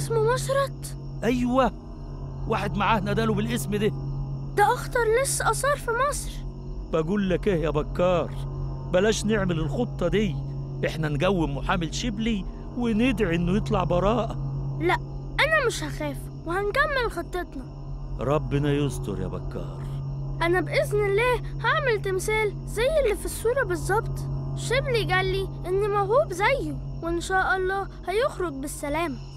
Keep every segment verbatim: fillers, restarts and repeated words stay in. اسمه مشرط؟ أيوة، واحد معاه ناداله بالاسم ده. ده أخطر لص آثار في مصر. بقول لك إيه يا بكار، بلاش نعمل الخطة دي، إحنا نجوم محامي الشبلي وندعي إنه يطلع براءة. لا، أنا مش هخاف وهنكمل خطتنا. ربنا يستر يا بكار. أنا بإذن الله هعمل تمثال زي اللي في الصورة بالظبط. شبلي قال لي إني موهوب زيه، وإن شاء الله هيخرج بالسلام.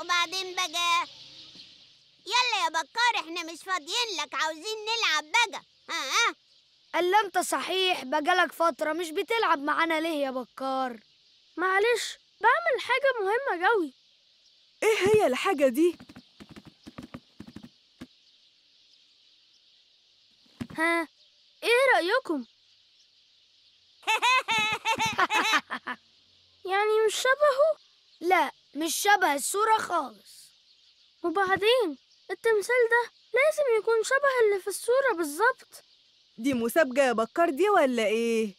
وبعدين بقى يلا يا بكار، احنا مش فاضيين لك، عاوزين نلعب بقى. ها الا انت صحيح بقالك فتره مش بتلعب معانا ليه يا بكار؟ معلش بعمل حاجه مهمه قوي. ايه هي الحاجه دي؟ ها ايه رايكم؟ يعني مش شبهه؟ لا مش شبه الصورة خالص. وبعدين التمثال ده لازم يكون شبه اللي في الصورة بالظبط. دي مسابقة يا بكار دي ولا ايه؟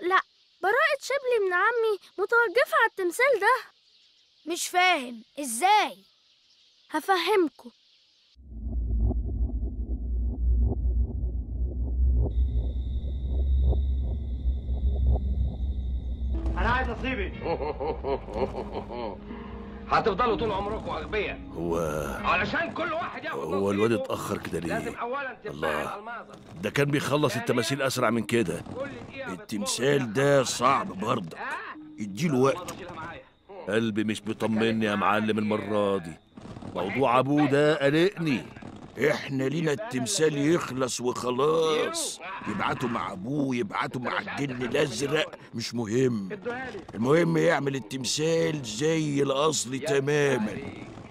لا، براءة شبلي من عمي متوقفة على التمثال ده. مش فاهم ازاي؟ هفهمكم. أنا عايز أصيبي. هتفضلوا طول عمركم أغبياء. هو علشان كل واحد ياخد نصيبه. هو الواد اتأخر كده ليه؟ لازم أولاً تتباع الألماظة. ده كان بيخلص التماثيل أسرع من كده. التمثال ده صعب برضه، اديله وقته. قلبي مش بيطمني يا معلم المرة دي. موضوع أبوه ده قلقني. إحنا لينا التمثال يخلص وخلاص، يبعتوا مع أبوه، يبعتوا مع الجن الأزرق، مش مهم. المهم يعمل التمثال زي الأصل تماماً،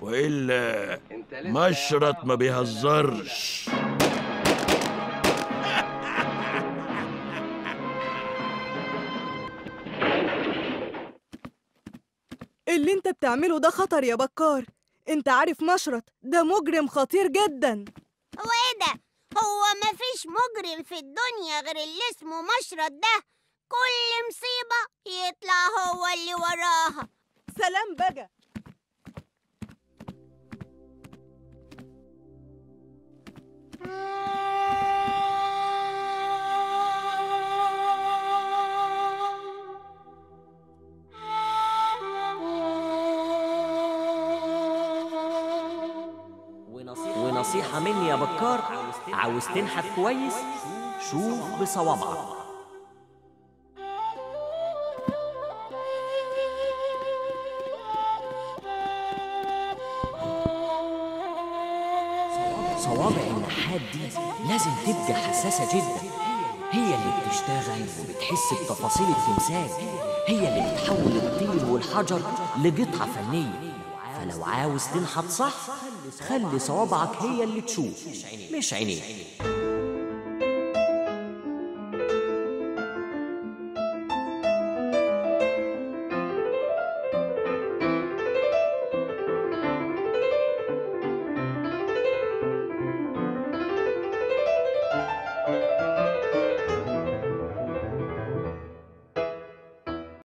وإلا مشرط ما بيهزرش. اللي أنت بتعمله ده خطر يا بكار. انت عارف مشرط ده مجرم خطير جدا. هو ايه ده؟ هو مفيش مجرم في الدنيا غير اللي اسمه مشرط ده. كل مصيبة يطلع هو اللي وراها. سلام بقى. نصيحة مني يا بكار، عاوز تنحت كويس شوف بصوابعك. صوابع النحات دي لازم تبقى حساسة جدا، هي اللي بتشتغل وبتحس بتفاصيل التمثال، هي اللي بتحول الطين والحجر لقطعة فنية. فلو عاوز تنحت صح خلي صوابعك هي اللي تشوف مش عينيك.